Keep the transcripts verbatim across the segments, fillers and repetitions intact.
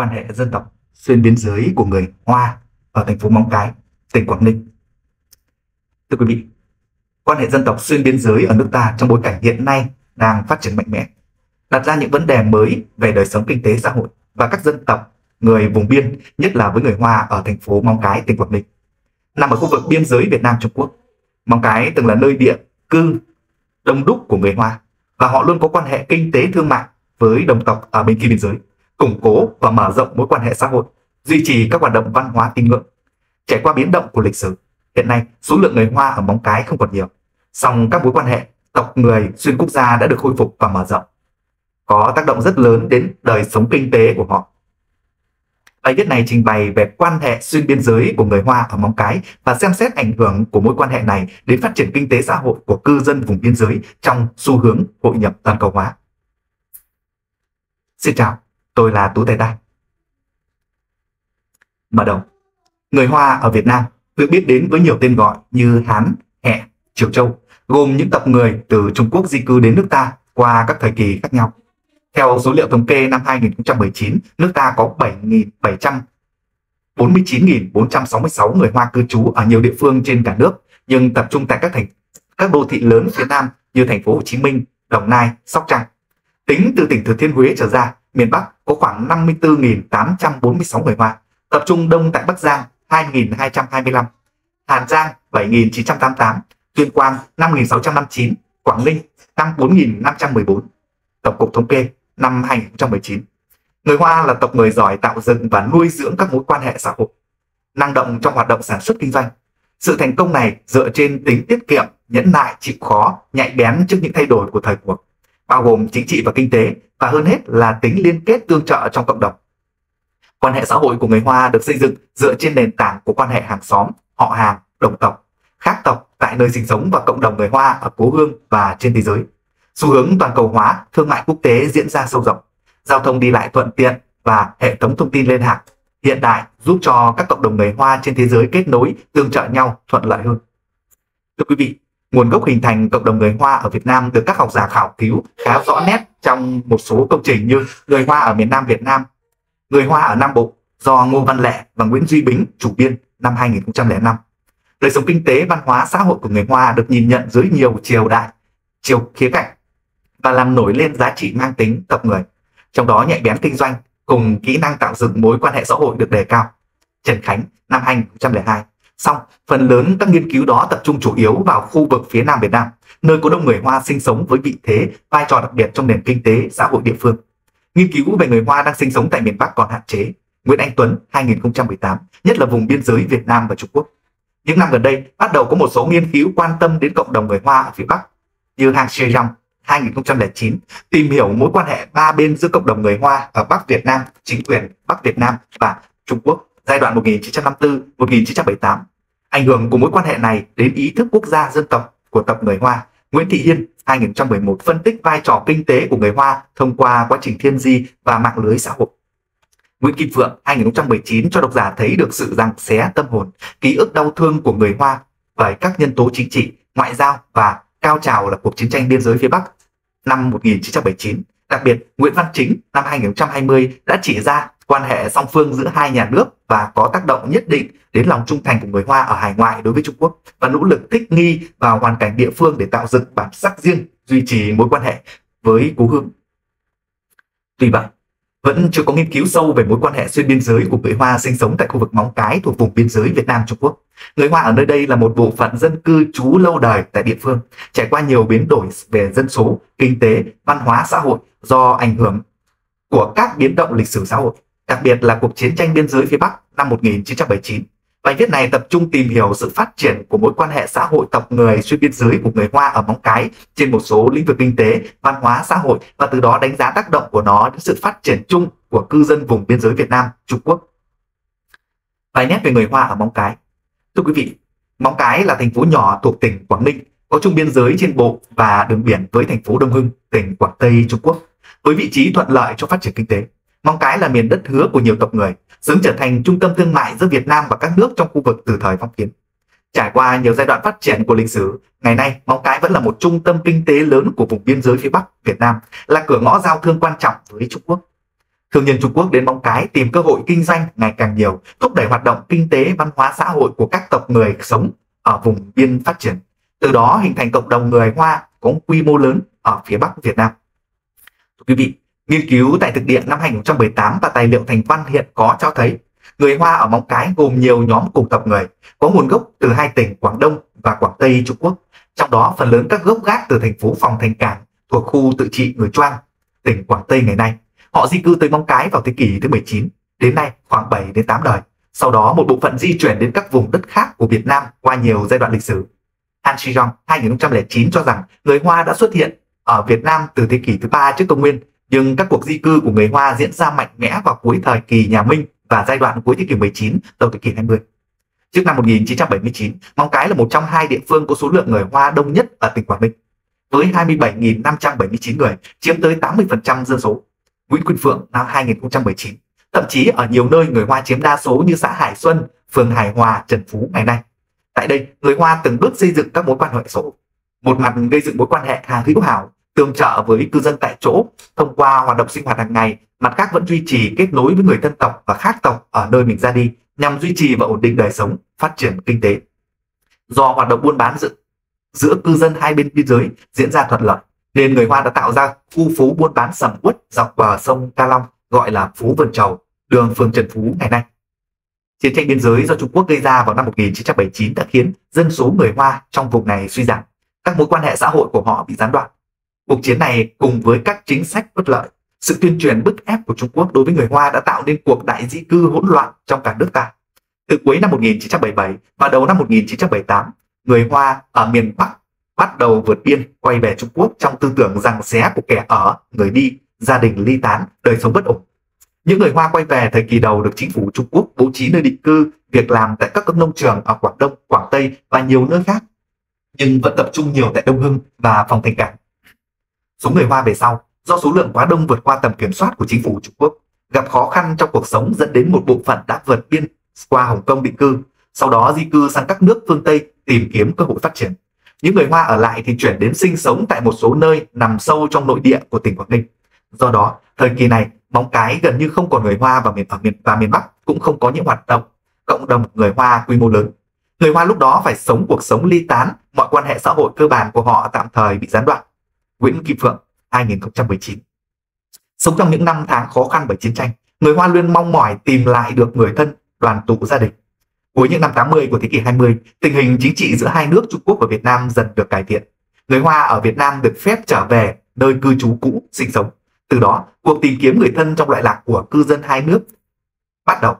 quan hệ dân tộc xuyên biên giới của người Hoa ở thành phố Móng Cái, tỉnh Quảng Ninh. Thưa quý vị, quan hệ dân tộc xuyên biên giới ở nước ta trong bối cảnh hiện nay đang phát triển mạnh mẽ, đặt ra những vấn đề mới về đời sống kinh tế xã hội và các dân tộc, người vùng biên, nhất là với người Hoa ở thành phố Móng Cái, tỉnh Quảng Ninh. Nằm ở khu vực biên giới Việt Nam-Trung Quốc, Móng Cái từng là nơi địa cư đông đúc của người Hoa và họ luôn có quan hệ kinh tế thương mại với đồng tộc ở bên kia biên giới, củng cố và mở rộng mối quan hệ xã hội, duy trì các hoạt động văn hóa tín ngưỡng. Trải qua biến động của lịch sử, hiện nay số lượng người Hoa ở Móng Cái không còn nhiều, song các mối quan hệ tộc người xuyên quốc gia đã được khôi phục và mở rộng, có tác động rất lớn đến đời sống kinh tế của họ. Bài viết này trình bày về quan hệ xuyên biên giới của người Hoa ở Móng Cái và xem xét ảnh hưởng của mối quan hệ này đến phát triển kinh tế xã hội của cư dân vùng biên giới trong xu hướng hội nhập toàn cầu hóa. Xin chào, tôi là Tú Tài Đa. Mở đầu, người Hoa ở Việt Nam được biết đến với nhiều tên gọi như Hán, Hẹ, Triều Châu, gồm những tộc người từ Trung Quốc di cư đến nước ta qua các thời kỳ khác nhau. Theo số liệu thống kê năm hai nghìn không trăm mười chín, nước ta có bảy nghìn bảy trăm bốn mươi chín nghìn bốn trăm sáu mươi sáu người Hoa cư trú ở nhiều địa phương trên cả nước, nhưng tập trung tại các thành các đô thị lớn phía Nam như thành phố Hồ Chí Minh, Đồng Nai, Sóc Trăng. Tính từ tỉnh Thừa Thiên Huế trở ra, miền Bắc có khoảng năm mươi tư nghìn tám trăm bốn mươi sáu người Hoa, tập trung đông tại Bắc Giang hai nghìn hai trăm hai mươi lăm, Hà Giang bảy nghìn chín trăm tám mươi tám, Tuyên Quang năm nghìn sáu trăm năm mươi chín, Quảng Ninh tăng bốn nghìn năm trăm mười bốn. Tổng cục Thống kê năm hai nghìn không trăm mười chín, người Hoa là tộc người giỏi tạo dựng và nuôi dưỡng các mối quan hệ xã hội, năng động trong hoạt động sản xuất kinh doanh. Sự thành công này dựa trên tính tiết kiệm, nhẫn nại, chịu khó, nhạy bén trước những thay đổi của thời cuộc, bao gồm chính trị và kinh tế, và hơn hết là tính liên kết tương trợ trong cộng đồng. Quan hệ xã hội của người Hoa được xây dựng dựa trên nền tảng của quan hệ hàng xóm, họ hàng, đồng tộc, khác tộc tại nơi sinh sống và cộng đồng người Hoa ở cố hương và trên thế giới. Xu hướng toàn cầu hóa, thương mại quốc tế diễn ra sâu rộng, giao thông đi lại thuận tiện và hệ thống thông tin liên lạc hiện đại giúp cho các cộng đồng người Hoa trên thế giới kết nối, tương trợ nhau thuận lợi hơn. Thưa quý vị, nguồn gốc hình thành cộng đồng người Hoa ở Việt Nam được các học giả khảo cứu khá rõ nét trong một số công trình như Người Hoa ở miền Nam Việt Nam, Người Hoa ở Nam Bộ do Ngô Văn Lệ và Nguyễn Duy Bính chủ biên năm hai nghìn không trăm lẻ năm. Đời sống kinh tế, văn hóa, xã hội của người Hoa được nhìn nhận dưới nhiều chiều đại, chiều khía cạnh và làm nổi lên giá trị mang tính tộc người, trong đó nhạy bén kinh doanh cùng kỹ năng tạo dựng mối quan hệ xã hội được đề cao. Trần Khánh năm hai nghìn không trăm lẻ hai. Song phần lớn các nghiên cứu đó tập trung chủ yếu vào khu vực phía Nam Việt Nam, nơi có đông người Hoa sinh sống với vị thế, vai trò đặc biệt trong nền kinh tế xã hội địa phương. Nghiên cứu về người Hoa đang sinh sống tại miền Bắc còn hạn chế. Nguyễn Anh Tuấn hai nghìn không trăm mười tám, nhất là vùng biên giới Việt Nam và Trung Quốc. Những năm gần đây bắt đầu có một số nghiên cứu quan tâm đến cộng đồng người Hoa ở phía Bắc như Han Xiao Yong hai nghìn không trăm lẻ chín, tìm hiểu mối quan hệ ba bên giữa cộng đồng người Hoa ở Bắc Việt Nam, chính quyền Bắc Việt Nam và Trung Quốc giai đoạn một nghìn chín trăm năm mươi tư đến một nghìn chín trăm bảy mươi tám. Ảnh hưởng của mối quan hệ này đến ý thức quốc gia dân tộc của tộc người Hoa. Nguyễn Thị Hiên hai nghìn không trăm mười một phân tích vai trò kinh tế của người Hoa thông qua quá trình thiên di và mạng lưới xã hội. Nguyễn Kim Phượng hai nghìn không trăm mười chín cho độc giả thấy được sự giằng xé tâm hồn, ký ức đau thương của người Hoa bởi các nhân tố chính trị, ngoại giao và cao trào là cuộc chiến tranh biên giới phía Bắc năm một nghìn chín trăm bảy mươi chín. Đặc biệt, Nguyễn Văn Chính năm hai nghìn không trăm hai mươi đã chỉ ra quan hệ song phương giữa hai nhà nước và có tác động nhất định đến lòng trung thành của người Hoa ở hải ngoại đối với Trung Quốc và nỗ lực thích nghi vào hoàn cảnh địa phương để tạo dựng bản sắc riêng, duy trì mối quan hệ với cố hương. Tuy vậy, vẫn chưa có nghiên cứu sâu về mối quan hệ xuyên biên giới của người Hoa sinh sống tại khu vực Móng Cái thuộc vùng biên giới Việt Nam Trung Quốc. Người Hoa ở nơi đây là một bộ phận dân cư trú lâu đời tại địa phương, trải qua nhiều biến đổi về dân số, kinh tế, văn hóa xã hội do ảnh hưởng của các biến động lịch sử xã hội, đặc biệt là cuộc chiến tranh biên giới phía Bắc năm một nghìn chín trăm bảy mươi chín. Bài viết này tập trung tìm hiểu sự phát triển của mối quan hệ xã hội tộc người xuyên biên giới của người Hoa ở Móng Cái trên một số lĩnh vực kinh tế, văn hóa, xã hội và từ đó đánh giá tác động của nó đến sự phát triển chung của cư dân vùng biên giới Việt Nam, Trung Quốc. Bài nét về người Hoa ở Móng Cái. Thưa quý vị, Móng Cái là thành phố nhỏ thuộc tỉnh Quảng Ninh, có chung biên giới trên bộ và đường biển với thành phố Đông Hưng, tỉnh Quảng Tây, Trung Quốc, với vị trí thuận lợi cho phát triển kinh tế. Móng Cái là miền đất hứa của nhiều tộc người, sớm trở thành trung tâm thương mại giữa Việt Nam và các nước trong khu vực từ thời phong kiến. Trải qua nhiều giai đoạn phát triển của lịch sử, ngày nay Móng Cái vẫn là một trung tâm kinh tế lớn của vùng biên giới phía Bắc Việt Nam, là cửa ngõ giao thương quan trọng với Trung Quốc. Thương nhân Trung Quốc đến Móng Cái tìm cơ hội kinh doanh ngày càng nhiều, thúc đẩy hoạt động kinh tế, văn hóa xã hội của các tộc người sống ở vùng biên phát triển. Từ đó hình thành cộng đồng người Hoa có quy mô lớn ở phía Bắc Việt Nam. Thưa quý vị, nghiên cứu tại thực địa năm hai nghìn không trăm mười tám và tài liệu thành văn hiện có cho thấy người Hoa ở Móng Cái gồm nhiều nhóm cùng tộc người có nguồn gốc từ hai tỉnh Quảng Đông và Quảng Tây Trung Quốc, trong đó phần lớn các gốc gác từ thành phố Phòng Thành Cảng thuộc khu tự trị người Choang, tỉnh Quảng Tây ngày nay. Họ di cư tới Móng Cái vào thế kỷ thứ mười chín, đến nay khoảng bảy đến tám đời. Sau đó một bộ phận di chuyển đến các vùng đất khác của Việt Nam qua nhiều giai đoạn lịch sử. Han Xiao Yong hai nghìn không trăm lẻ chín cho rằng người Hoa đã xuất hiện ở Việt Nam từ thế kỷ thứ ba trước Công nguyên, nhưng các cuộc di cư của người Hoa diễn ra mạnh mẽ vào cuối thời kỳ nhà Minh và giai đoạn cuối thế kỷ mười chín đầu thế kỷ hai mươi. Trước năm một nghìn chín trăm bảy mươi chín, Móng Cái là một trong hai địa phương có số lượng người Hoa đông nhất ở tỉnh Quảng Ninh, với hai mươi bảy nghìn năm trăm bảy mươi chín người, chiếm tới tám mươi phần trăm dân số. Nguyễn Kim Phượng năm hai nghìn không trăm mười chín, thậm chí ở nhiều nơi người Hoa chiếm đa số như xã Hải Xuân, phường Hải Hòa, Trần Phú ngày nay. Tại đây, người Hoa từng bước xây dựng các mối quan hệ số, một mặt gây dựng mối quan hệ hàng hữu hảo, tương trợ với cư dân tại chỗ thông qua hoạt động sinh hoạt hàng ngày, mặt khác vẫn duy trì kết nối với người thân tộc và khác tộc ở nơi mình ra đi, nhằm duy trì và ổn định đời sống, phát triển kinh tế. Do hoạt động buôn bán giữa, giữa cư dân hai bên biên giới diễn ra thuận lợi, nên người Hoa đã tạo ra khu phố buôn bán sầm uất dọc bờ sông Ca Long, gọi là phố Vườn Trầu, đường phường Trần Phú ngày nay. Chiến tranh biên giới do Trung Quốc gây ra vào năm một nghìn chín trăm bảy mươi chín đã khiến dân số người Hoa trong vùng này suy giảm, các mối quan hệ xã hội của họ bị gián đoạn. Cuộc chiến này cùng với các chính sách bất lợi, sự tuyên truyền bức ép của Trung Quốc đối với người Hoa đã tạo nên cuộc đại di cư hỗn loạn trong cả nước ta. Từ cuối năm một nghìn chín trăm bảy mươi bảy và đầu năm một nghìn chín trăm bảy mươi tám, người Hoa ở miền Bắc bắt đầu vượt biên quay về Trung Quốc trong tư tưởng rằng xé của kẻ ở, người đi, gia đình ly tán, đời sống bất ổn. Những người Hoa quay về thời kỳ đầu được chính phủ Trung Quốc bố trí nơi định cư, việc làm tại các nông trường ở Quảng Đông, Quảng Tây và nhiều nơi khác, nhưng vẫn tập trung nhiều tại Đông Hưng và Phòng Thành Cảng. Số người Hoa về sau, do số lượng quá đông vượt qua tầm kiểm soát của chính phủ Trung Quốc, gặp khó khăn trong cuộc sống dẫn đến một bộ phận đã vượt biên qua Hồng Kông định cư, sau đó di cư sang các nước phương Tây tìm kiếm cơ hội phát triển. Những người Hoa ở lại thì chuyển đến sinh sống tại một số nơi nằm sâu trong nội địa của tỉnh Quảng Ninh. Do đó, thời kỳ này, Móng Cái gần như không còn người Hoa và miền, ở miền, và miền Bắc cũng không có những hoạt động cộng đồng người Hoa quy mô lớn. Người Hoa lúc đó phải sống cuộc sống ly tán, mọi quan hệ xã hội cơ bản của họ tạm thời bị gián đoạn. Nguyễn Kim Phượng, hai nghìn không trăm mười chín. Sống trong những năm tháng khó khăn bởi chiến tranh, người Hoa luôn mong mỏi tìm lại được người thân, đoàn tụ gia đình. Cuối những năm tám mươi của thế kỷ hai mươi, tình hình chính trị giữa hai nước Trung Quốc và Việt Nam dần được cải thiện. Người Hoa ở Việt Nam được phép trở về nơi cư trú cũ, sinh sống. Từ đó, cuộc tìm kiếm người thân trong loại lạc của cư dân hai nước bắt đầu.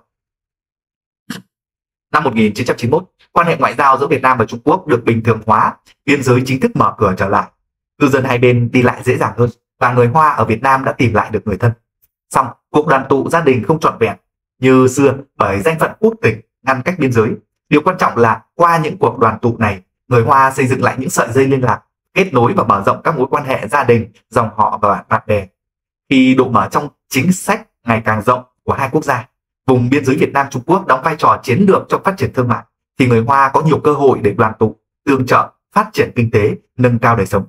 Năm một nghìn chín trăm chín mươi mốt, quan hệ ngoại giao giữa Việt Nam và Trung Quốc được bình thường hóa, biên giới chính thức mở cửa trở lại. Cư dân hai bên đi lại dễ dàng hơn và người Hoa ở Việt Nam đã tìm lại được người thân. Song, cuộc đoàn tụ gia đình không trọn vẹn như xưa bởi danh phận quốc tịch ngăn cách biên giới. Điều quan trọng là qua những cuộc đoàn tụ này, người Hoa xây dựng lại những sợi dây liên lạc, kết nối và mở rộng các mối quan hệ gia đình, dòng họ và bạn bè. Khi độ mở trong chính sách ngày càng rộng của hai quốc gia, vùng biên giới Việt Nam Trung Quốc đóng vai trò chiến lược trong phát triển thương mại, thì người Hoa có nhiều cơ hội để đoàn tụ, tương trợ, phát triển kinh tế, nâng cao đời sống.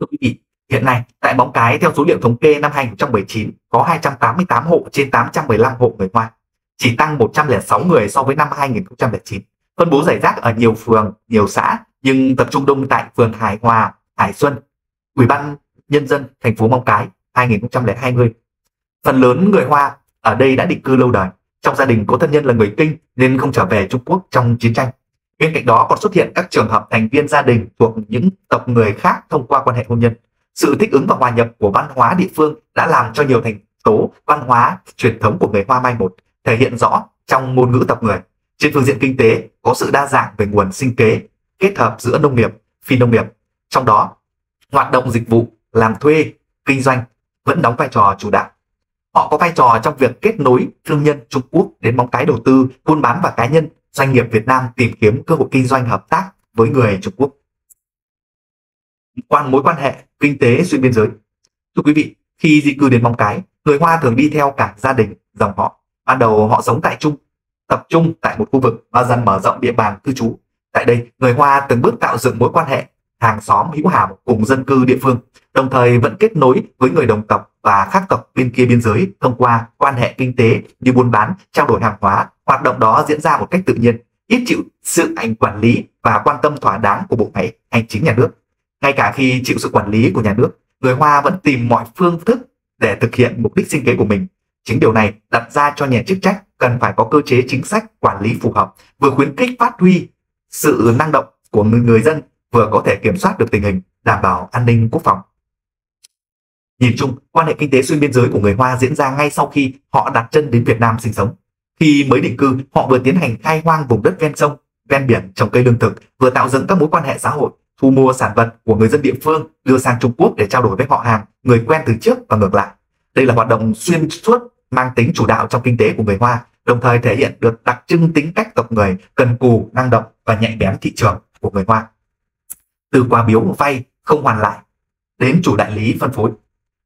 Thưa quý vị, hiện nay tại Móng Cái theo số liệu thống kê năm hai nghìn không trăm mười chín có hai trăm tám mươi tám hộ trên tám trăm mười lăm hộ người Hoa, chỉ tăng một trăm lẻ sáu người so với năm hai nghìn không trăm lẻ chín, phân bố rải rác ở nhiều phường, nhiều xã nhưng tập trung đông tại phường Hải Hòa, Hải Xuân. Ủy ban nhân dân thành phố Móng Cái hai nghìn không trăm hai mươi. Phần lớn người Hoa ở đây đã định cư lâu đời, trong gia đình có thân nhân là người Kinh nên không trở về Trung Quốc trong chiến tranh. Bên cạnh đó còn xuất hiện các trường hợp thành viên gia đình thuộc những tộc người khác thông qua quan hệ hôn nhân. Sự thích ứng và hòa nhập của văn hóa địa phương đã làm cho nhiều thành tố văn hóa truyền thống của người Hoa mai một, thể hiện rõ trong ngôn ngữ tộc người. Trên phương diện kinh tế có sự đa dạng về nguồn sinh kế, kết hợp giữa nông nghiệp, phi nông nghiệp. Trong đó, hoạt động dịch vụ, làm thuê, kinh doanh vẫn đóng vai trò chủ đạo. Họ có vai trò trong việc kết nối thương nhân Trung Quốc đến Móng Cái đầu tư, buôn bán và cá nhân, doanh nghiệp Việt Nam tìm kiếm cơ hội kinh doanh hợp tác với người Trung Quốc. Quan mối quan hệ kinh tế xuyên biên giới. Thưa quý vị, khi di cư đến Móng Cái, người Hoa thường đi theo cả gia đình, dòng họ. Ban đầu họ sống tại Trung, tập trung tại một khu vực và dần mở rộng địa bàn cư trú. Tại đây, người Hoa từng bước tạo dựng mối quan hệ hàng xóm hữu hảo cùng dân cư địa phương, đồng thời vẫn kết nối với người đồng tộc và khác tộc bên kia biên giới thông qua quan hệ kinh tế như buôn bán, trao đổi hàng hóa. Hoạt động đó diễn ra một cách tự nhiên, ít chịu sự ảnh quản lý và quan tâm thỏa đáng của bộ máy hành chính nhà nước. Ngay cả khi chịu sự quản lý của nhà nước, người Hoa vẫn tìm mọi phương thức để thực hiện mục đích sinh kế của mình. Chính điều này đặt ra cho nhà chức trách cần phải có cơ chế chính sách quản lý phù hợp, vừa khuyến khích phát huy sự năng động của người dân, vừa có thể kiểm soát được tình hình, đảm bảo an ninh quốc phòng. Nhìn chung, quan hệ kinh tế xuyên biên giới của người Hoa diễn ra ngay sau khi họ đặt chân đến Việt Nam sinh sống. Khi mới định cư, họ vừa tiến hành khai hoang vùng đất ven sông, ven biển trồng cây lương thực, vừa tạo dựng các mối quan hệ xã hội, thu mua sản vật của người dân địa phương đưa sang Trung Quốc để trao đổi với họ hàng, người quen từ trước và ngược lại. Đây là hoạt động xuyên suốt mang tính chủ đạo trong kinh tế của người Hoa, đồng thời thể hiện được đặc trưng tính cách tộc người cần cù, năng động và nhạy bén thị trường của người Hoa. Từ quà biếu vay không hoàn lại đến chủ đại lý phân phối.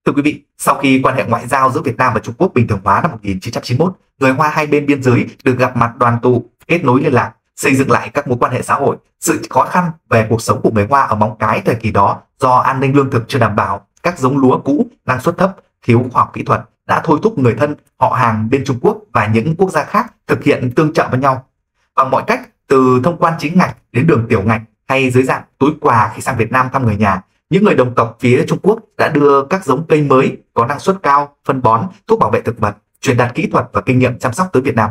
Thưa quý vị, sau khi quan hệ ngoại giao giữa Việt Nam và Trung Quốc bình thường hóa năm một nghìn chín trăm chín mươi mốt, người Hoa hai bên biên giới được gặp mặt đoàn tụ, kết nối liên lạc, xây dựng lại các mối quan hệ xã hội. Sự khó khăn về cuộc sống của người Hoa ở Móng Cái thời kỳ đó do an ninh lương thực chưa đảm bảo, các giống lúa cũ, năng suất thấp, thiếu khoa học kỹ thuật đã thôi thúc người thân, họ hàng bên Trung Quốc và những quốc gia khác thực hiện tương trợ với nhau. Bằng mọi cách, từ thông quan chính ngạch đến đường tiểu ngạch hay dưới dạng túi quà khi sang Việt Nam thăm người nhà, những người đồng tộc phía Trung Quốc đã đưa các giống cây mới có năng suất cao, phân bón, thuốc bảo vệ thực vật, truyền đạt kỹ thuật và kinh nghiệm chăm sóc tới Việt Nam.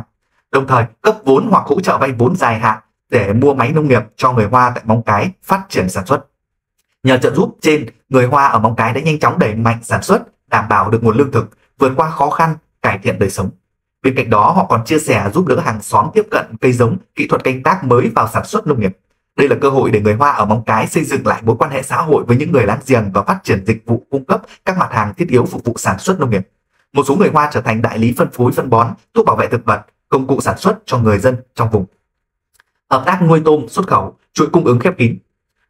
Đồng thời, cấp vốn hoặc hỗ trợ vay vốn dài hạn để mua máy nông nghiệp cho người Hoa tại Móng Cái phát triển sản xuất. Nhờ trợ giúp trên, người Hoa ở Móng Cái đã nhanh chóng đẩy mạnh sản xuất, đảm bảo được nguồn lương thực, vượt qua khó khăn, cải thiện đời sống. Bên cạnh đó, họ còn chia sẻ giúp đỡ hàng xóm tiếp cận cây giống, kỹ thuật canh tác mới vào sản xuất nông nghiệp. Đây là cơ hội để người Hoa ở Móng Cái xây dựng lại mối quan hệ xã hội với những người láng giềng và phát triển dịch vụ cung cấp các mặt hàng thiết yếu phục vụ sản xuất nông nghiệp. Một số người Hoa trở thành đại lý phân phối phân bón, thuốc bảo vệ thực vật, công cụ sản xuất cho người dân trong vùng. Hợp tác nuôi tôm xuất khẩu, chuỗi cung ứng khép kín.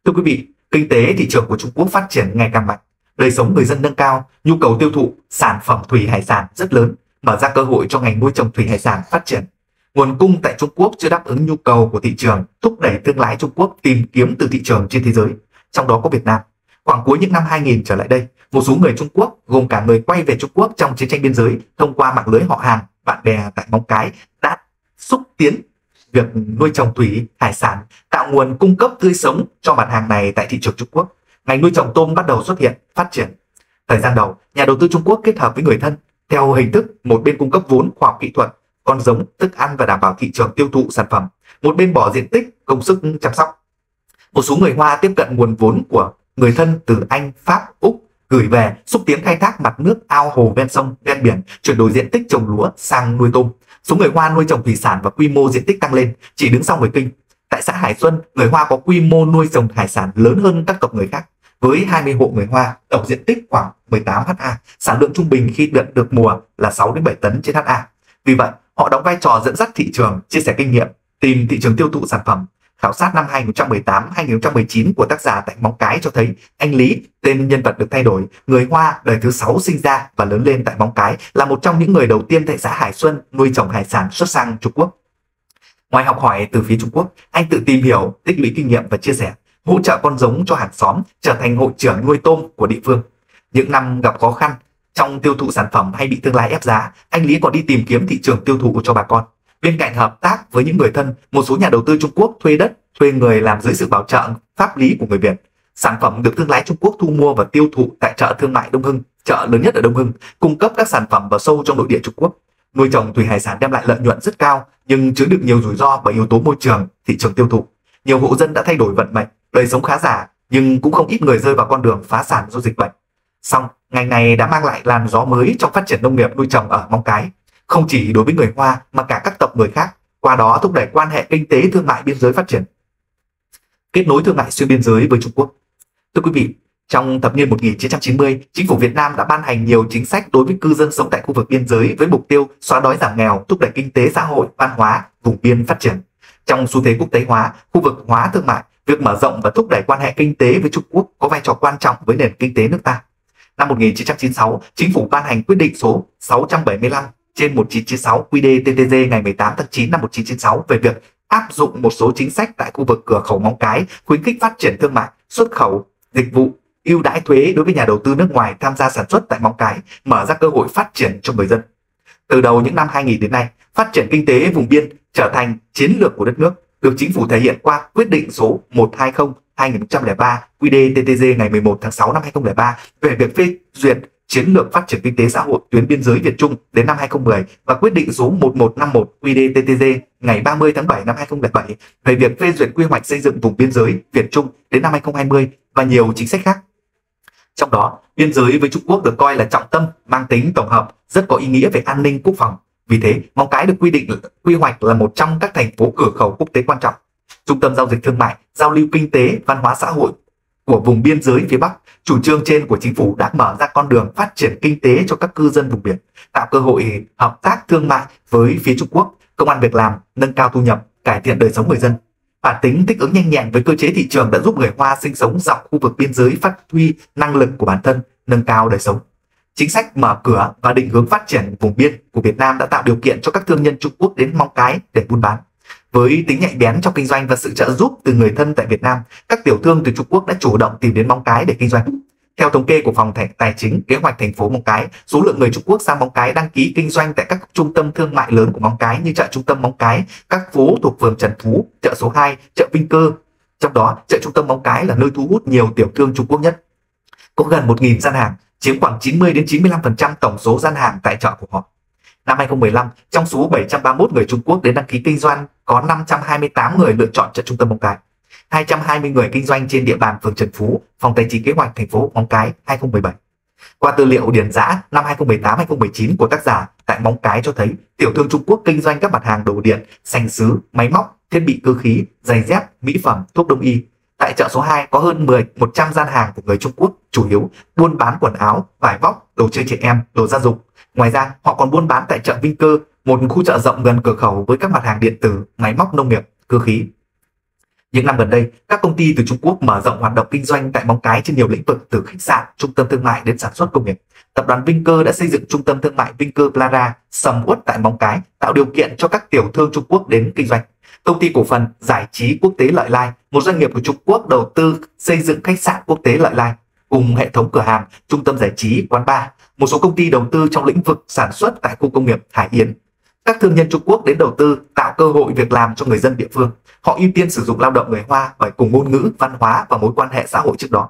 Thưa quý vị, kinh tế thị trường của Trung Quốc phát triển ngày càng mạnh, đời sống người dân nâng cao, nhu cầu tiêu thụ sản phẩm thủy hải sản rất lớn, mở ra cơ hội cho ngành nuôi trồng thủy hải sản phát triển. Nguồn cung tại Trung Quốc chưa đáp ứng nhu cầu của thị trường, thúc đẩy thương lái Trung Quốc tìm kiếm từ thị trường trên thế giới, trong đó có Việt Nam. Khoảng cuối những năm hai nghìn trở lại đây, một số người Trung Quốc, gồm cả người quay về Trung Quốc trong chiến tranh biên giới, thông qua mạng lưới họ hàng, bạn bè tại Móng Cái đã xúc tiến việc nuôi trồng thủy hải sản, tạo nguồn cung cấp tươi sống cho mặt hàng này tại thị trường Trung Quốc. Ngành nuôi trồng tôm bắt đầu xuất hiện, phát triển. Thời gian đầu, nhà đầu tư Trung Quốc kết hợp với người thân theo hình thức một bên cung cấp vốn, khoa học kỹ thuật, con giống, thức ăn và đảm bảo thị trường tiêu thụ sản phẩm, một bên bỏ diện tích, công sức chăm sóc. Một số người Hoa tiếp cận nguồn vốn của người thân từ Anh, Pháp, Úc gửi về, xúc tiến khai thác mặt nước ao hồ ven sông, ven biển, chuyển đổi diện tích trồng lúa sang nuôi tôm. Số người Hoa nuôi trồng thủy sản và quy mô diện tích tăng lên, chỉ đứng sau người Kinh. Tại xã Hải Xuân, người Hoa có quy mô nuôi trồng hải sản lớn hơn các tộc người khác, với hai mươi hộ người Hoa, tổng diện tích khoảng mười tám ha, sản lượng trung bình khi được, được mùa là sáu đến bảy tấn trên ha. Vì vậy, họ đóng vai trò dẫn dắt thị trường, chia sẻ kinh nghiệm, tìm thị trường tiêu thụ sản phẩm. Khảo sát năm hai nghìn không trăm mười tám đến hai nghìn không trăm mười chín của tác giả tại Móng Cái cho thấy anh Lý, tên nhân vật được thay đổi, người Hoa đời thứ sáu sinh ra và lớn lên tại Móng Cái, là một trong những người đầu tiên tại xã Hải Xuân nuôi trồng hải sản xuất sang Trung Quốc. Ngoài học hỏi từ phía Trung Quốc, anh tự tìm hiểu, tích lũy kinh nghiệm và chia sẻ, hỗ trợ con giống cho hàng xóm, trở thành hội trưởng nuôi tôm của địa phương. Những năm gặp khó khăn trong tiêu thụ sản phẩm hay bị thương lái ép giá, anh Lý còn đi tìm kiếm thị trường tiêu thụ cho bà con. Bên cạnh hợp tác với những người thân, một số nhà đầu tư Trung Quốc thuê đất, thuê người làm dưới sự bảo trợ pháp lý của người Việt. Sản phẩm được thương lái Trung Quốc thu mua và tiêu thụ tại chợ thương mại Đông Hưng, chợ lớn nhất ở Đông Hưng, cung cấp các sản phẩm vào sâu trong nội địa Trung Quốc. Nuôi trồng thủy hải sản đem lại lợi nhuận rất cao, nhưng chứa đựng nhiều rủi ro bởi yếu tố môi trường, thị trường tiêu thụ. Nhiều hộ dân đã thay đổi vận mệnh, đời sống khá giả, nhưng cũng không ít người rơi vào con đường phá sản do dịch bệnh. Song, ngành này đã mang lại làn gió mới trong phát triển nông nghiệp nuôi trồng ở Móng Cái, không chỉ đối với người Hoa mà cả các tộc người khác, qua đó thúc đẩy quan hệ kinh tế thương mại biên giới phát triển. Kết nối thương mại xuyên biên giới với Trung Quốc. Thưa quý vị, trong thập niên một nghìn chín trăm chín mươi, chính phủ Việt Nam đã ban hành nhiều chính sách đối với cư dân sống tại khu vực biên giới với mục tiêu xóa đói giảm nghèo, thúc đẩy kinh tế xã hội, văn hóa, vùng biên phát triển. Trong xu thế quốc tế hóa, khu vực hóa thương mại, việc mở rộng và thúc đẩy quan hệ kinh tế với Trung Quốc có vai trò quan trọng với nền kinh tế nước ta. Năm một nghìn chín trăm chín mươi sáu, Chính phủ ban hành quyết định số sáu trăm bảy mươi lăm trên một nghìn chín trăm chín mươi sáu quy đê tê tê giê ngày mười tám tháng chín năm một nghìn chín trăm chín mươi sáu về việc áp dụng một số chính sách tại khu vực cửa khẩu Móng Cái, khuyến khích phát triển thương mại, xuất khẩu, dịch vụ, ưu đãi thuế đối với nhà đầu tư nước ngoài tham gia sản xuất tại Móng Cái, mở ra cơ hội phát triển cho người dân. Từ đầu những năm hai nghìn đến nay, phát triển kinh tế vùng biên trở thành chiến lược của đất nước, được chính phủ thể hiện qua quyết định số một trăm hai mươi hai nghìn không trăm lẻ ba quy đê tê tê giê ngày mười một tháng sáu năm hai nghìn không trăm lẻ ba về việc phê duyệt chiến lược phát triển kinh tế xã hội tuyến biên giới Việt Trung đến năm hai nghìn không trăm mười và quyết định số một một năm một quy đê tê tê giê ngày ba mươi tháng bảy năm hai nghìn không trăm lẻ bảy về việc phê duyệt quy hoạch xây dựng vùng biên giới Việt Trung đến năm hai nghìn không trăm hai mươi và nhiều chính sách khác. Trong đó, biên giới với Trung Quốc được coi là trọng tâm mang tính tổng hợp, rất có ý nghĩa về an ninh quốc phòng. Vì thế, Móng Cái được quy định quy hoạch là một trong các thành phố cửa khẩu quốc tế quan trọng, trung tâm giao dịch thương mại, giao lưu kinh tế, văn hóa xã hội của vùng biên giới phía Bắc. Chủ trương trên của chính phủ đã mở ra con đường phát triển kinh tế cho các cư dân vùng biển, tạo cơ hội hợp tác thương mại với phía Trung Quốc, công ăn việc làm, nâng cao thu nhập, cải thiện đời sống người dân. Bản tính thích ứng nhanh nhẹn với cơ chế thị trường đã giúp người Hoa sinh sống dọc khu vực biên giới phát huy năng lực của bản thân, nâng cao đời sống. Chính sách mở cửa và định hướng phát triển vùng biên của Việt Nam đã tạo điều kiện cho các thương nhân Trung Quốc đến Móng Cái để buôn bán. Với tính nhạy bén trong kinh doanh và sự trợ giúp từ người thân tại Việt Nam, các tiểu thương từ Trung Quốc đã chủ động tìm đến Móng Cái để kinh doanh. Theo thống kê của Phòng Tài chính Kế hoạch thành phố Móng Cái, số lượng người Trung Quốc sang Móng Cái đăng ký kinh doanh tại các trung tâm thương mại lớn của Móng Cái như chợ trung tâm Móng Cái, các phố thuộc phường Trần Phú, chợ số hai, chợ Vinh Cơ. Trong đó, chợ trung tâm Móng Cái là nơi thu hút nhiều tiểu thương Trung Quốc nhất. Có gần một nghìn gian hàng, chiếm khoảng chín mươi đến chín mươi lăm phần trăm tổng số gian hàng tại chợ của họ. Năm hai nghìn không trăm mười lăm, trong số bảy trăm ba mươi mốt người Trung Quốc đến đăng ký kinh doanh, có năm trăm hai mươi tám người lựa chọn chợ trung tâm Móng Cái. hai trăm hai mươi người kinh doanh trên địa bàn phường Trần Phú, Phòng Tài chính Kế hoạch thành phố Móng Cái hai nghìn không trăm mười bảy. Qua tư liệu điển giã năm hai nghìn không trăm mười tám đến hai nghìn không trăm mười chín của tác giả tại Móng Cái cho thấy, tiểu thương Trung Quốc kinh doanh các mặt hàng đồ điện, sành sứ, máy móc, thiết bị cơ khí, giày dép, mỹ phẩm, thuốc đông y. Tại chợ số hai có hơn mười, một trăm gian hàng của người Trung Quốc, chủ yếu buôn bán quần áo, vải vóc, đồ chơi trẻ em, đồ gia dụng. Ngoài ra, họ còn buôn bán tại chợ Vinh Cơ, một khu chợ rộng gần cửa khẩu với các mặt hàng điện tử, máy móc nông nghiệp, cơ khí. Những năm gần đây, các công ty từ Trung Quốc mở rộng hoạt động kinh doanh tại Móng Cái trên nhiều lĩnh vực từ khách sạn, trung tâm thương mại đến sản xuất công nghiệp. Tập đoàn Vinh Cơ đã xây dựng trung tâm thương mại Vinh Cơ Plaza sầm uất tại Móng Cái, tạo điều kiện cho các tiểu thương Trung Quốc đến kinh doanh. Công ty cổ phần giải trí quốc tế Lợi Lai, một doanh nghiệp của Trung Quốc, đầu tư xây dựng khách sạn quốc tế Lợi Lai cùng hệ thống cửa hàng, trung tâm giải trí, quán bar. Một số công ty đầu tư trong lĩnh vực sản xuất tại khu công nghiệp Hải Yến. Các thương nhân Trung Quốc đến đầu tư tạo cơ hội việc làm cho người dân địa phương. Họ ưu tiên sử dụng lao động người Hoa bởi cùng ngôn ngữ, văn hóa và mối quan hệ xã hội trước đó.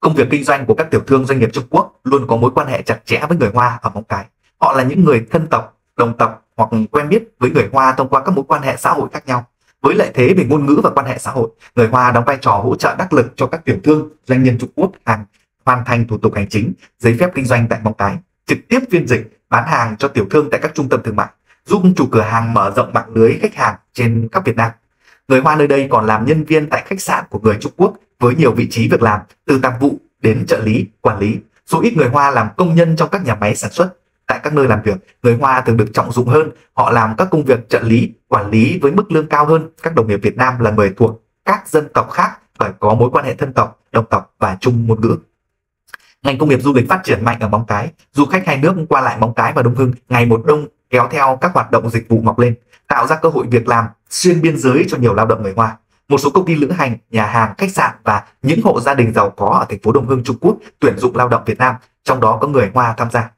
Công việc kinh doanh của các tiểu thương doanh nghiệp Trung Quốc luôn có mối quan hệ chặt chẽ với người Hoa ở Móng Cái. Họ là những người thân tộc, đồng tộc hoặc quen biết với người Hoa thông qua các mối quan hệ xã hội khác nhau. Với lợi thế về ngôn ngữ và quan hệ xã hội, người Hoa đóng vai trò hỗ trợ đắc lực cho các tiểu thương doanh nhân Trung Quốc hàng hoàn thành thủ tục hành chính, giấy phép kinh doanh tại Móng Cái, trực tiếp phiên dịch, bán hàng cho tiểu thương tại các trung tâm thương mại, giúp chủ cửa hàng mở rộng mạng lưới khách hàng trên khắp Việt Nam. Người Hoa nơi đây còn làm nhân viên tại khách sạn của người Trung Quốc với nhiều vị trí việc làm, từ tạp vụ đến trợ lý, quản lý. Số ít người Hoa làm công nhân trong các nhà máy sản xuất. Tại các nơi làm việc, người Hoa thường được trọng dụng hơn, họ làm các công việc trợ lý, quản lý với mức lương cao hơn các đồng nghiệp Việt Nam là người thuộc các dân tộc khác bởi có mối quan hệ thân tộc, đồng tộc và chung ngôn ngữ. Ngành công nghiệp du lịch phát triển mạnh ở Móng Cái, du khách hai nước qua lại Móng Cái và Đông Hưng ngày một đông, kéo theo các hoạt động dịch vụ mọc lên, tạo ra cơ hội việc làm xuyên biên giới cho nhiều lao động người Hoa. Một số công ty lữ hành, nhà hàng, khách sạn và những hộ gia đình giàu có ở thành phố Đông Hưng, Trung Quốc tuyển dụng lao động Việt Nam, trong đó có người Hoa tham gia.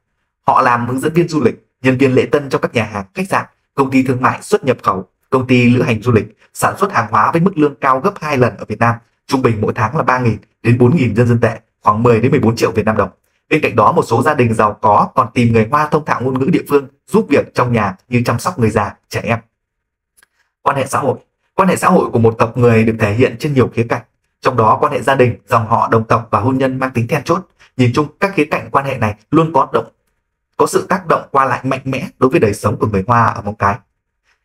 Họ làm hướng dẫn viên du lịch, nhân viên lễ tân cho các nhà hàng, khách sạn, công ty thương mại xuất nhập khẩu, công ty lữ hành du lịch, sản xuất hàng hóa với mức lương cao gấp hai lần ở Việt Nam, trung bình mỗi tháng là ba nghìn đến bốn nghìn nhân dân tệ, khoảng mười đến mười bốn triệu Việt Nam đồng. Bên cạnh đó, một số gia đình giàu có còn tìm người Hoa thông thạo ngôn ngữ địa phương giúp việc trong nhà như chăm sóc người già, trẻ em. Quan hệ xã hội. Quan hệ xã hội của một tộc người được thể hiện trên nhiều khía cạnh, trong đó quan hệ gia đình, dòng họ, đồng tộc và hôn nhân mang tính then chốt. Nhìn chung, các khía cạnh quan hệ này luôn có động có sự tác động qua lại mạnh mẽ đối với đời sống của người Hoa ở Móng Cái.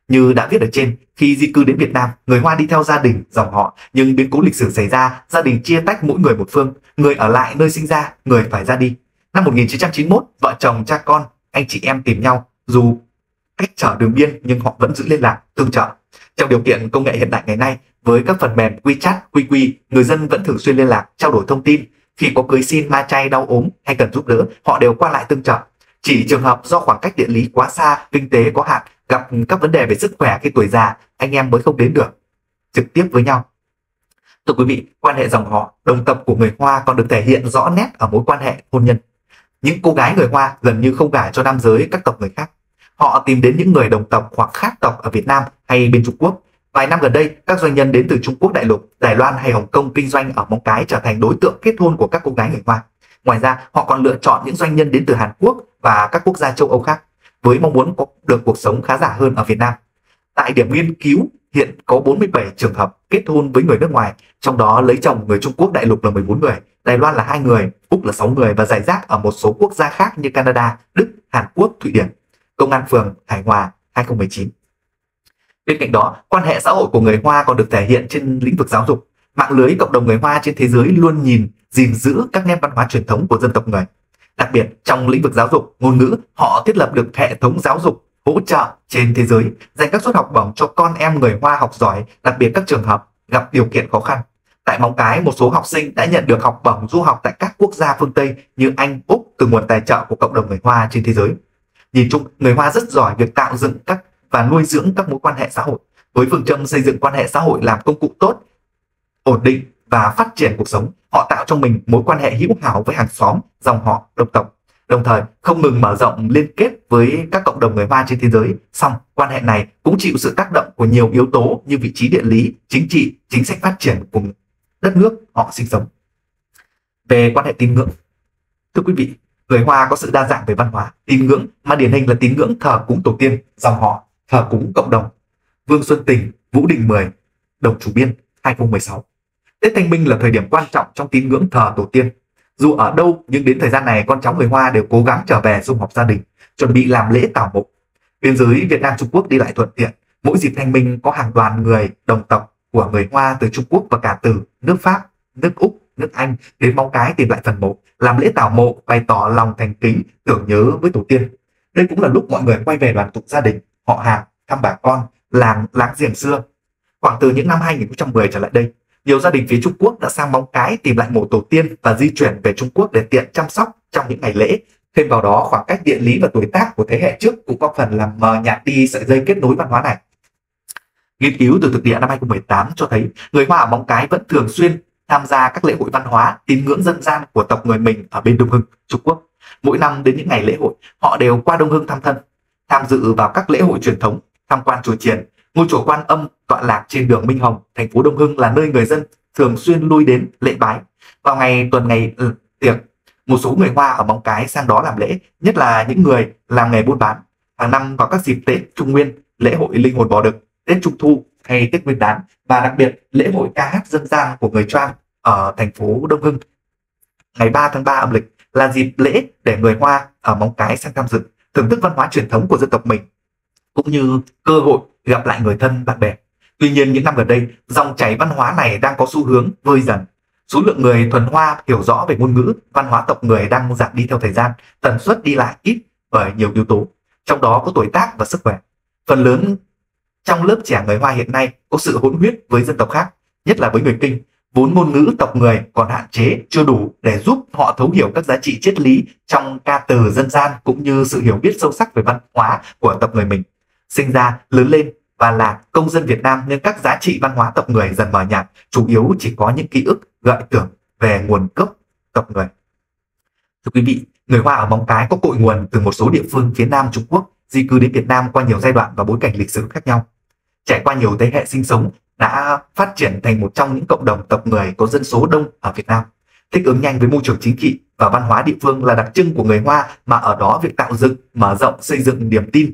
Như đã viết ở trên, khi di cư đến Việt Nam, người Hoa đi theo gia đình, dòng họ, nhưng biến cố lịch sử xảy ra, gia đình chia tách mỗi người một phương, người ở lại nơi sinh ra, người phải ra đi. Năm một nghìn chín trăm chín mươi mốt, vợ chồng, cha con, anh chị em tìm nhau, dù cách trở đường biên nhưng họ vẫn giữ liên lạc, tương trợ. Trong điều kiện công nghệ hiện đại ngày nay, với các phần mềm WeChat, QQ, người dân vẫn thường xuyên liên lạc, trao đổi thông tin. Khi có cưới xin, ma chay, đau ốm hay cần giúp đỡ, họ đều qua lại tương trợ. Chỉ trường hợp do khoảng cách địa lý quá xa, kinh tế có hạn, gặp các vấn đề về sức khỏe khi tuổi già, anh em mới không đến được trực tiếp với nhau. Thưa quý vị, quan hệ dòng họ đồng tộc của người Hoa còn được thể hiện rõ nét ở mối quan hệ hôn nhân. Những cô gái người Hoa gần như không gả cho nam giới các tộc người khác. Họ tìm đến những người đồng tộc hoặc khác tộc ở Việt Nam hay bên Trung Quốc. Vài năm gần đây, các doanh nhân đến từ Trung Quốc đại lục, Đài Loan hay Hồng Kông kinh doanh ở Móng Cái trở thành đối tượng kết hôn của các cô gái người Hoa. Ngoài ra, họ còn lựa chọn những doanh nhân đến từ Hàn Quốc và các quốc gia châu Âu khác, với mong muốn có được cuộc sống khá giả hơn ở Việt Nam. Tại điểm nghiên cứu, hiện có bốn mươi bảy trường hợp kết hôn với người nước ngoài, trong đó lấy chồng người Trung Quốc đại lục là mười bốn người, Đài Loan là hai người, Úc là sáu người và rải rác ở một số quốc gia khác như Canada, Đức, Hàn Quốc, Thụy Điển. Công an phường Hải Hòa hai không một chín. Bên cạnh đó, quan hệ xã hội của người Hoa còn được thể hiện trên lĩnh vực giáo dục. Mạng lưới cộng đồng người Hoa trên thế giới luôn nhìn, gìn giữ các nét văn hóa truyền thống của dân tộc người. Đặc biệt, trong lĩnh vực giáo dục, ngôn ngữ, họ thiết lập được hệ thống giáo dục hỗ trợ trên thế giới, dành các suất học bổng cho con em người Hoa học giỏi, đặc biệt các trường hợp gặp điều kiện khó khăn. Tại Móng Cái, một số học sinh đã nhận được học bổng du học tại các quốc gia phương Tây như Anh, Úc từ nguồn tài trợ của cộng đồng người Hoa trên thế giới. Nhìn chung, người Hoa rất giỏi việc tạo dựng các và nuôi dưỡng các mối quan hệ xã hội, với phương châm xây dựng quan hệ xã hội làm công cụ tốt, ổn định và phát triển cuộc sống. Họ tạo trong mình mối quan hệ hữu hảo với hàng xóm, dòng họ, đồng tộc, đồng thời không ngừng mở rộng liên kết với các cộng đồng người Hoa trên thế giới. Song quan hệ này cũng chịu sự tác động của nhiều yếu tố như vị trí địa lý, chính trị, chính sách phát triển của đất nước họ sinh sống. Về quan hệ tín ngưỡng, thưa quý vị, người Hoa có sự đa dạng về văn hóa, tín ngưỡng mà điển hình là tín ngưỡng thờ cúng tổ tiên, dòng họ, thờ cúng cộng đồng. Vương Xuân Tình, Vũ Đình Mười, Đồng Chủ Biên hai không một sáu. Tết Thanh Minh là thời điểm quan trọng trong tín ngưỡng thờ tổ tiên. Dù ở đâu nhưng đến thời gian này con cháu người Hoa đều cố gắng trở về sum họp gia đình, chuẩn bị làm lễ tảo mộ. Biên giới Việt Nam Trung Quốc đi lại thuận tiện, mỗi dịp Thanh Minh có hàng đoàn người đồng tộc của người Hoa từ Trung Quốc và cả từ nước Pháp, nước Úc, nước Anh đến Móng Cái tìm lại phần mộ, làm lễ tảo mộ, bày tỏ lòng thành kính tưởng nhớ với tổ tiên. Đây cũng là lúc mọi người quay về đoàn tụ gia đình, họ hàng, thăm bà con, làng láng giềng xưa. Khoảng từ những năm hai nghìn không trăm mười trở lại đây, nhiều gia đình phía Trung Quốc đã sang Móng Cái tìm lại mộ tổ tiên và di chuyển về Trung Quốc để tiện chăm sóc trong những ngày lễ. Thêm vào đó, khoảng cách địa lý và tuổi tác của thế hệ trước cũng có phần làm mờ nhạt đi sợi dây kết nối văn hóa này. Nghiên cứu từ thực địa năm hai nghìn không trăm mười tám cho thấy người Hoa ở Móng Cái vẫn thường xuyên tham gia các lễ hội văn hóa, tín ngưỡng dân gian của tộc người mình ở bên Đông Hưng, Trung Quốc. Mỗi năm đến những ngày lễ hội, họ đều qua Đông Hưng thăm thân, tham dự vào các lễ hội truyền thống, tham quan chùa chiền. Ngôi chùa Quan Âm tọa lạc trên đường Minh Hồng, thành phố Đông Hưng là nơi người dân thường xuyên lui đến lễ bái. Vào ngày tuần ngày ừ, tiệc, một số người Hoa ở Móng Cái sang đó làm lễ, nhất là những người làm nghề buôn bán. Hàng năm vào các dịp Tết Trung Nguyên, lễ hội Linh Hồn Bò Đực, Tết Trung Thu hay Tết Nguyên Đán, và đặc biệt lễ hội ca hát dân gian của người Choang ở thành phố Đông Hưng ngày ba tháng ba âm lịch là dịp lễ để người Hoa ở Móng Cái sang tham dự, thưởng thức văn hóa truyền thống của dân tộc mình cũng như cơ hội gặp lại người thân bạn bè. Tuy nhiên, những năm gần đây, dòng chảy văn hóa này đang có xu hướng vơi dần. Số lượng người thuần Hoa hiểu rõ về ngôn ngữ, văn hóa tộc người đang giảm đi theo thời gian, tần suất đi lại ít bởi nhiều yếu tố, trong đó có tuổi tác và sức khỏe. Phần lớn trong lớp trẻ người Hoa hiện nay có sự hỗn huyết với dân tộc khác, nhất là với người Kinh, vốn ngôn ngữ tộc người còn hạn chế, chưa đủ để giúp họ thấu hiểu các giá trị triết lý trong ca từ dân gian cũng như sự hiểu biết sâu sắc về văn hóa của tộc người mình. Sinh ra, lớn lên và là công dân Việt Nam nên các giá trị văn hóa tộc người dần mờ nhạt, chủ yếu chỉ có những ký ức gợi tưởng về nguồn gốc tộc người. Thưa quý vị, người Hoa ở Móng Cái có cội nguồn từ một số địa phương phía Nam Trung Quốc, di cư đến Việt Nam qua nhiều giai đoạn và bối cảnh lịch sử khác nhau. Trải qua nhiều thế hệ sinh sống, đã phát triển thành một trong những cộng đồng tộc người có dân số đông ở Việt Nam. Thích ứng nhanh với môi trường chính trị và văn hóa địa phương là đặc trưng của người Hoa, mà ở đó việc tạo dựng, mở rộng, xây dựng niềm tin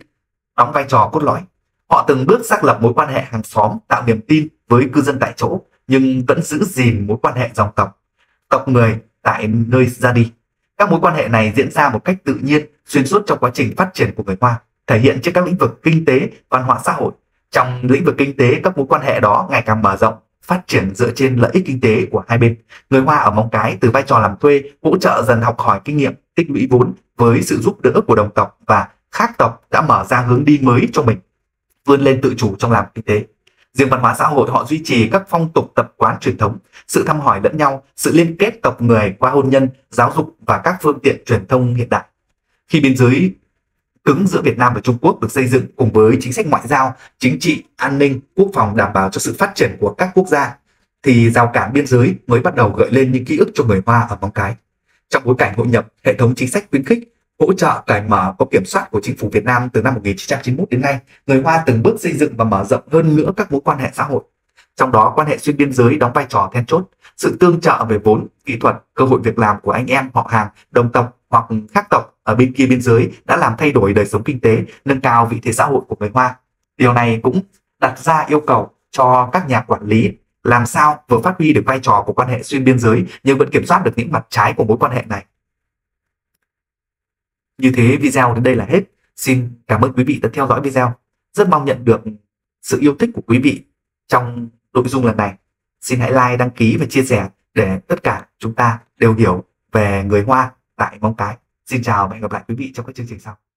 đóng vai trò cốt lõi. Họ từng bước xác lập mối quan hệ hàng xóm, tạo niềm tin với cư dân tại chỗ, nhưng vẫn giữ gìn mối quan hệ dòng tộc, tộc người tại nơi ra đi. Các mối quan hệ này diễn ra một cách tự nhiên xuyên suốt trong quá trình phát triển của người Hoa, thể hiện trên các lĩnh vực kinh tế, văn hóa xã hội. Trong lĩnh vực kinh tế, các mối quan hệ đó ngày càng mở rộng, phát triển dựa trên lợi ích kinh tế của hai bên. Người Hoa ở Móng Cái từ vai trò làm thuê, hỗ trợ dần học hỏi kinh nghiệm, tích lũy vốn với sự giúp đỡ của đồng tộc và khác tộc đã mở ra hướng đi mới cho mình, vươn lên tự chủ trong làm kinh tế. Riêng văn hóa xã hội, họ duy trì các phong tục tập quán truyền thống, sự thăm hỏi lẫn nhau, sự liên kết tộc người qua hôn nhân, giáo dục và các phương tiện truyền thông hiện đại. Khi biên giới cứng giữa Việt Nam và Trung Quốc được xây dựng cùng với chính sách ngoại giao, chính trị, an ninh, quốc phòng đảm bảo cho sự phát triển của các quốc gia, thì rào cản biên giới mới bắt đầu gợi lên những ký ức cho người Hoa ở Móng Cái. Trong bối cảnh hội nhập, hệ thống chính sách khuyến khích, hỗ trợ, cởi mở, có kiểm soát của chính phủ Việt Nam từ năm một nghìn chín trăm chín mươi mốt đến nay, người Hoa từng bước xây dựng và mở rộng hơn nữa các mối quan hệ xã hội. Trong đó, quan hệ xuyên biên giới đóng vai trò then chốt. Sự tương trợ về vốn, kỹ thuật, cơ hội việc làm của anh em, họ hàng, đồng tộc hoặc khác tộc ở bên kia biên giới đã làm thay đổi đời sống kinh tế, nâng cao vị thế xã hội của người Hoa. Điều này cũng đặt ra yêu cầu cho các nhà quản lý làm sao vừa phát huy được vai trò của quan hệ xuyên biên giới nhưng vẫn kiểm soát được những mặt trái của mối quan hệ này. Như thế, video đến đây là hết. Xin cảm ơn quý vị đã theo dõi video. Rất mong nhận được sự yêu thích của quý vị trong nội dung lần này. Xin hãy like, đăng ký và chia sẻ để tất cả chúng ta đều hiểu về người Hoa tại Móng Cái. Xin chào và hẹn gặp lại quý vị trong các chương trình sau.